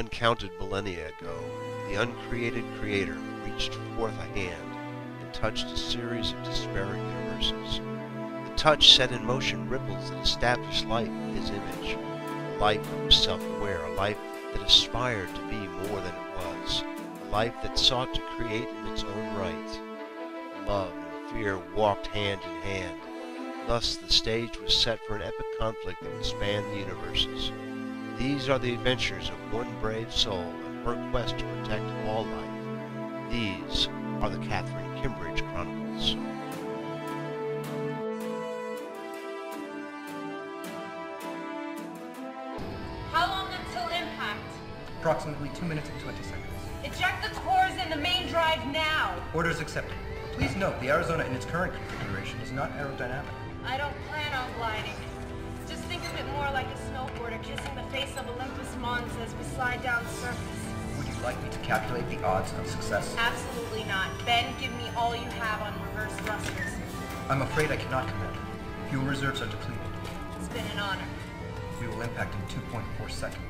Uncounted millennia ago, the uncreated creator reached forth a hand and touched a series of disparate universes. The touch set in motion ripples that established life in his image, a life that was self-aware, a life that aspired to be more than it was, a life that sought to create in its own right. Love and fear walked hand in hand. Thus, the stage was set for an epic conflict that would span the universes. These are the adventures of one brave soul and her quest to protect all life. These are the Catherine Kimbridge Chronicles. How long until impact? Approximately 2 minutes and 20 seconds. Eject the cores in the main drive now! Orders accepted. Please note, the Arizona in its current configuration is not aerodynamic. I don't plan on gliding. Just think of it more like a snowboarder kissing the face of Olympus Mons as we slide down the surface. Would you like me to calculate the odds of success? Absolutely not. Ben, give me all you have on reverse thrusters. I'm afraid I cannot, Commander. Fuel reserves are depleted. It's been an honor. We will impact in 2.4 seconds.